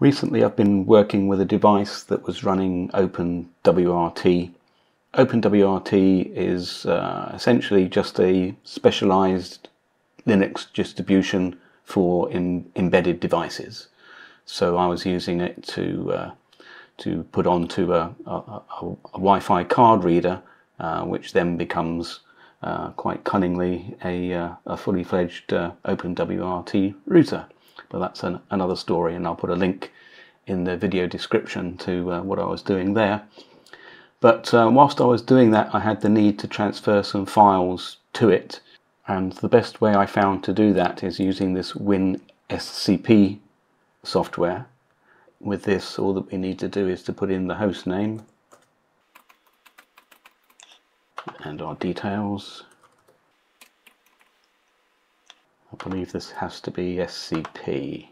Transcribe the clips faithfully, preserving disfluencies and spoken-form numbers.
Recently I've been working with a device that was running OpenWRT. OpenWRT is uh, essentially just a specialized Linux distribution for in embedded devices. So I was using it to uh, to put onto a, a, a, a Wi-Fi card reader, uh, which then becomes uh, quite cunningly a, uh, a fully fledged uh, OpenWRT router. But that's an, another story, and I'll put a link in the video description to uh, what I was doing there. But uh, whilst I was doing that, I had the need to transfer some files to it, and the best way I found to do that is using this WinSCP software. With this, all that we need to do is to put in the host name and our details. I believe this has to be S C P.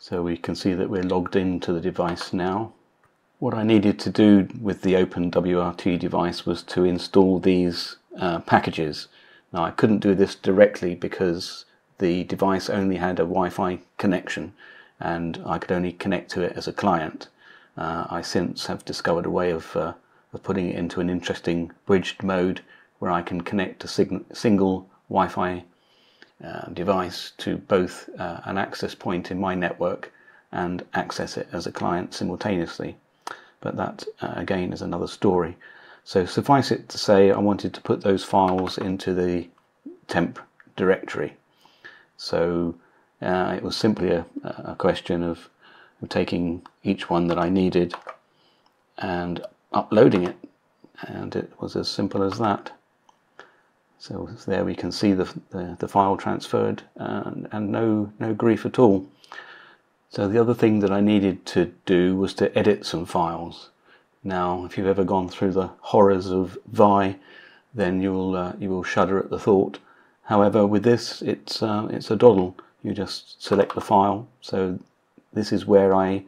So we can see that we're logged into the device now. What I needed to do with the OpenWRT device was to install these uh, packages. Now I couldn't do this directly because the device only had a Wi-Fi connection and I could only connect to it as a client. Uh, I since have discovered a way of, uh, of putting it into an interesting bridged mode, where I can connect a single Wi-Fi uh, device to both uh, an access point in my network and access it as a client simultaneously. But that, uh, again, is another story. So suffice it to say, I wanted to put those files into the temp directory. So uh, it was simply a, a question of, of taking each one that I needed and uploading it. And it was as simple as that. So there we can see the, the, the file transferred and, and no, no grief at all. So the other thing that I needed to do was to edit some files. Now if you've ever gone through the horrors of Vi, then you'll, uh, you will shudder at the thought. However, with this it's, uh, it's a doddle. You just select the file. So this is where I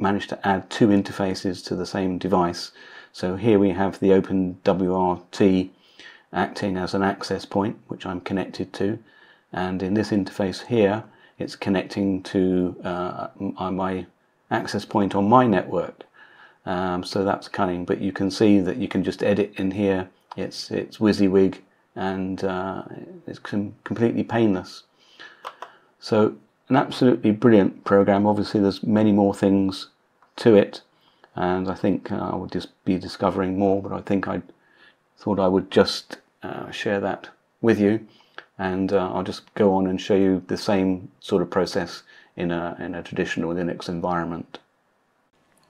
managed to add two interfaces to the same device. So here we have the OpenWRT acting as an access point, which I'm connected to, and in this interface here it's connecting to uh, my access point on my network. Um, so that's cunning, but you can see that you can just edit in here. It's it's WYSIWYG, and uh, it's com completely painless. So an absolutely brilliant program. Obviously there's many more things to it, and I think uh, I will just be discovering more, but I think I thought I would just uh, share that with you, and uh, I'll just go on and show you the same sort of process in a, in a traditional Linux environment.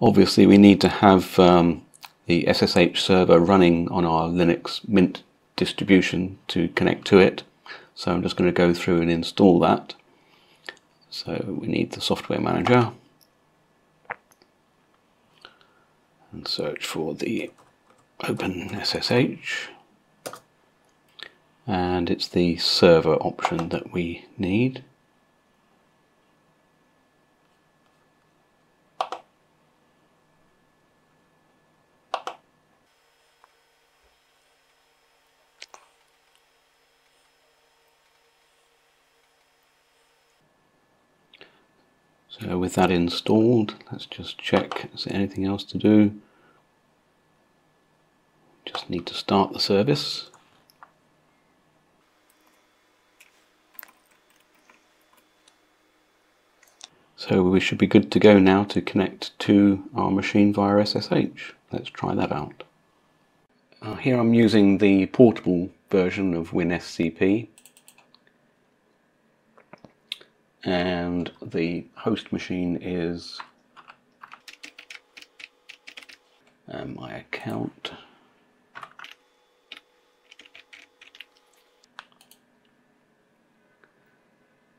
Obviously we need to have um, the S S H server running on our Linux Mint distribution to connect to it, so I'm just going to go through and install that. So we need the software manager and search for the OpenSSH, and it's the server option that we need. So with that installed, let's just check, is there anything else to do? Just need to start the service. So we should be good to go now to connect to our machine via S S H. Let's try that out. Uh, here I'm using the portable version of WinSCP, and the host machine is uh, my account.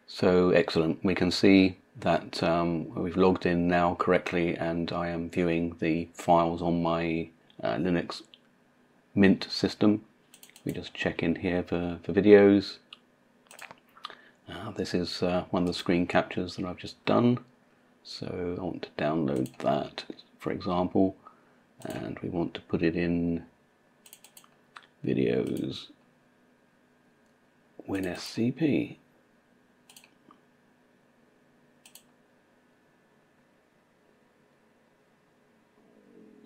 So excellent, we can see that um, we've logged in now correctly, and I am viewing the files on my uh, Linux Mint system. We just check in here for, for videos. Uh, this is uh, one of the screen captures that I've just done, so I want to download that, for example, and we want to put it in videos WinSCP.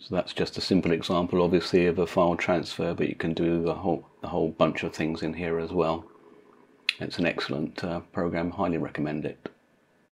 So that's just a simple example, obviously, of a file transfer, but you can do a whole, a whole bunch of things in here as well. It's an excellent uh, program, highly recommend it.